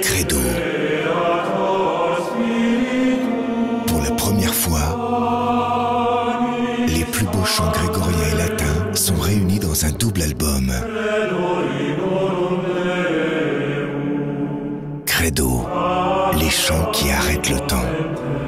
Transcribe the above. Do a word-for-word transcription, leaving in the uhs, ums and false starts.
Credo. Pour la première fois, les plus beaux chants grégoriens et latins sont réunis dans un double album. Credo, les chants qui arrêtent le temps.